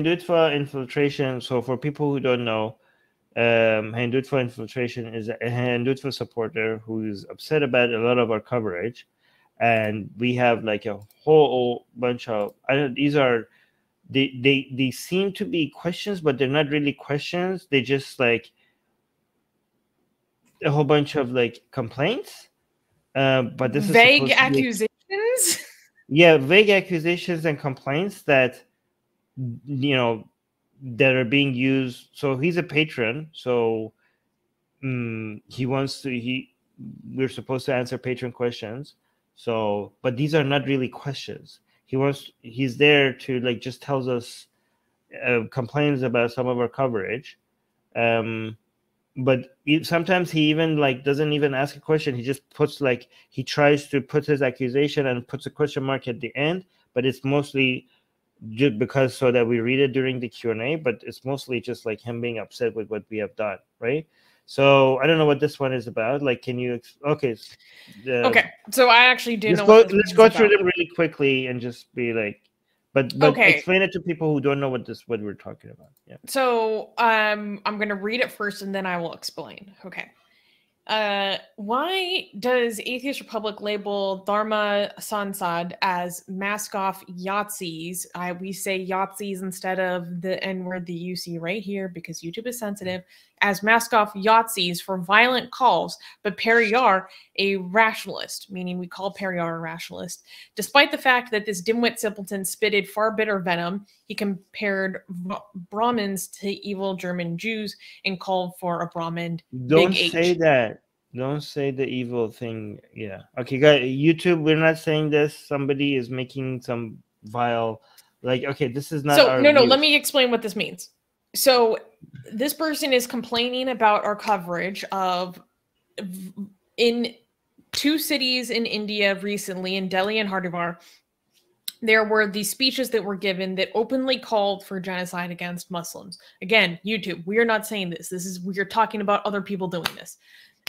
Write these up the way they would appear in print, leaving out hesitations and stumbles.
Hindutva infiltration. So for people who don't know, Hindutva infiltration is a Hindutva supporter who's upset about a lot of our coverage, and we have like a whole bunch of these are they seem to be questions, but they're not really questions. They just like a whole bunch of like complaints, but this vague is accusations. Yeah, vague accusations and complaints that, you know, that are being used. So he's a patron. So he wants to, we're supposed to answer patron questions. So, but these are not really questions. He's there to like, just tells us, complains about some of our coverage. But sometimes he even like doesn't even ask a question. He just puts like, he tries to put his accusation and puts a question mark at the end, but it's mostly just because so that we read it during the Q&A, but it's mostly just like him being upset with what we have done, right? So I don't know what this one is about. Like, can you, okay. So I actually do know. Let's go through them really quickly and just be like, But explain it to people who don't know what we're talking about. Yeah. So I'm going to read it first and then I will explain. Okay. Why does Atheist Republic label Dharma Sansad as mask off Yazidis? We say Yazidis instead of the N-word that you see right here because YouTube is sensitive, as mask off Yazidis for violent calls, but Periyar a rationalist, meaning we call Periyar a rationalist. Despite the fact that this dimwit simpleton spitted far bitter venom, he compared Brahmins to evil German Jews and called for a Brahmin. Don't say that. Don't say the evil thing. Yeah. Okay, guys, YouTube, we're not saying this. Somebody is making some vile, like, okay, this is not. So, no, let me explain what this means. So, this person is complaining about our coverage of in two cities in India recently, in Delhi and Haridwar. There were these speeches that were given that openly called for genocide against Muslims. Again, YouTube, we are not saying this. This is, we are talking about other people doing this.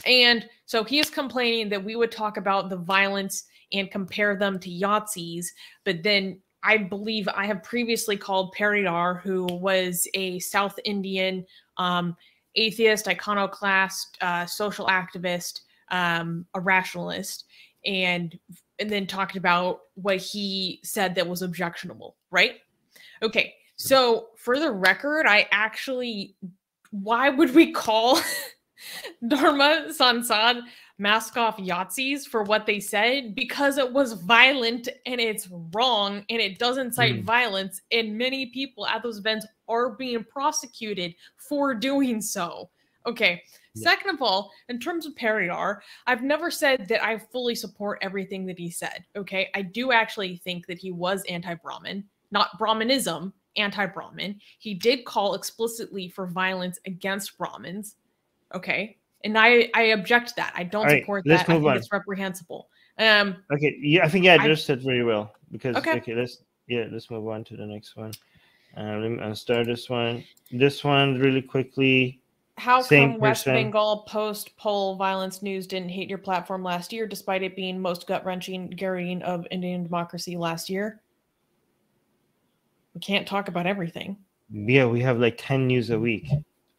And so he is complaining that we would talk about the violence and compare them to Yazidis. But then I believe I have previously called Periyar, who was a South Indian atheist, iconoclast, social activist, a rationalist, and then talked about what he said that was objectionable, right? Okay, so for the record, I actually, why would we call Dharma Sansad mask off Yazidis for what they said? Because it was violent and it's wrong and it does incite violence, and many people at those events are being prosecuted for doing so. Okay. Second of all, in terms of Periyar, I've never said that I fully support everything that he said, okay? I do actually think that he was anti-Brahmin, not Brahminism, anti-Brahmin. He did call explicitly for violence against Brahmins, okay? And I object to that. I don't support that. I think it's reprehensible. Okay, yeah, I think I addressed it very well. Because, okay, let's move on to the next one. I'll start this one. This one really quickly. How come West Bengal post-poll violence news didn't hate your platform last year, despite it being most gut-wrenching garroting of Indian democracy last year? We can't talk about everything. Yeah, we have like 10 news a week.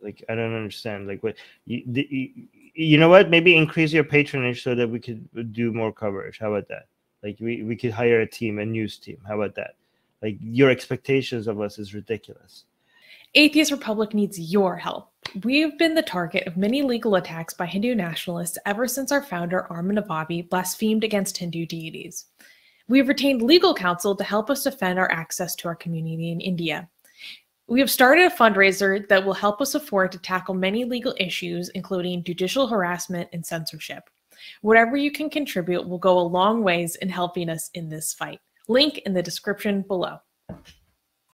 Like, I don't understand. Like, what? You know what? Maybe increase your patronage so that we could do more coverage. How about that? Like, we could hire a team, a news team. How about that? Like, your expectations of us is ridiculous. Atheist Republic needs your help. We've been the target of many legal attacks by Hindu nationalists ever since our founder, Armin Navabi, blasphemed against Hindu deities. We have retained legal counsel to help us defend our access to our community in India. We have started a fundraiser that will help us afford to tackle many legal issues, including judicial harassment and censorship. Whatever you can contribute will go a long ways in helping us in this fight. Link in the description below.